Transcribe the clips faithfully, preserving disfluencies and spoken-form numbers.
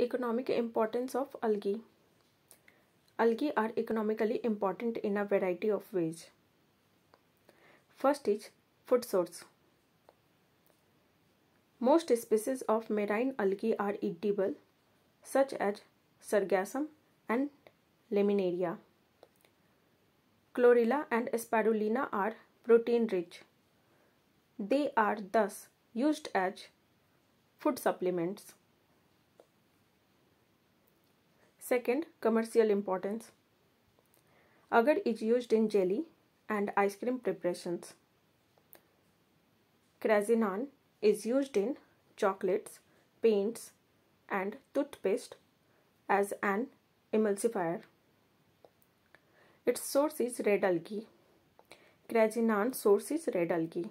Economic importance of algae. Algae are economically important in a variety of ways. First is food source. Most species of marine algae are eatable, such as sargassum and laminaria. Chlorella and spirulina are protein rich. They are thus used as food supplements. Second, commercial importance. Agar is used in jelly and ice cream preparations. Carrageenan is used in chocolates, paints, and toothpaste as an emulsifier. Its source is red algae. Carrageenan source is red algae.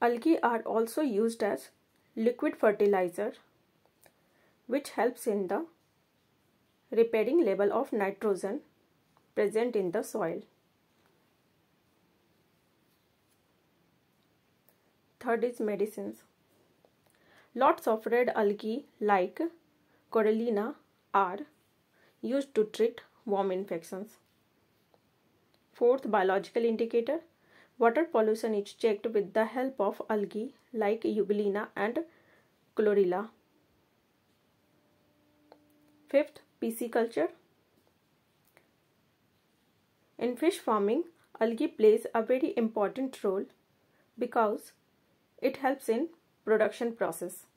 Algae are also used as liquid fertilizer, which helps in the repairing level of nitrogen present in the soil. Third is medicines. Lots of red algae like corallina are used to treat worm infections. Fourth, biological indicator. Water pollution is checked with the help of algae like Euglena and Chlorella. Fifth, pisciculture. In fish farming, algae plays a very important role because it helps in production process.